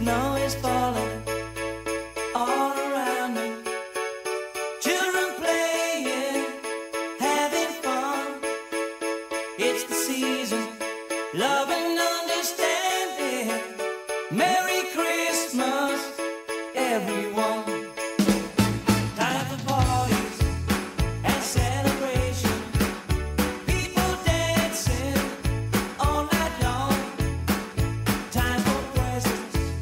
Snow is falling all around me. Children playing, having fun. It's the season, love and understanding. Merry Christmas, everyone. Time for parties and celebration. People dancing all night long. Time for presents.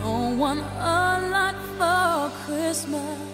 I don't want a lot for Christmas.